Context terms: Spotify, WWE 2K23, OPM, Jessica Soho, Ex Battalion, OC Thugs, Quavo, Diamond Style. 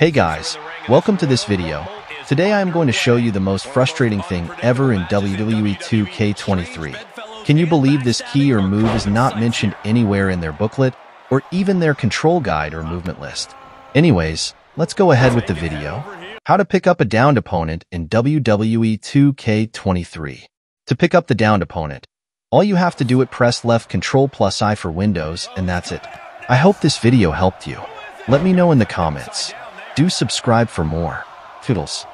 Hey guys, welcome to this video. Today I am going to show you the most frustrating thing ever in WWE 2K23. Can you believe this key or move is not mentioned anywhere in their booklet, or even their control guide or movement list? Anyways, let's go ahead with the video. How to pick up a downed opponent in WWE 2K23. To pick up the downed opponent, all you have to do is press left control plus I for Windows, and that's it. I hope this video helped you. Let me know in the comments. Do subscribe for more. Toodles.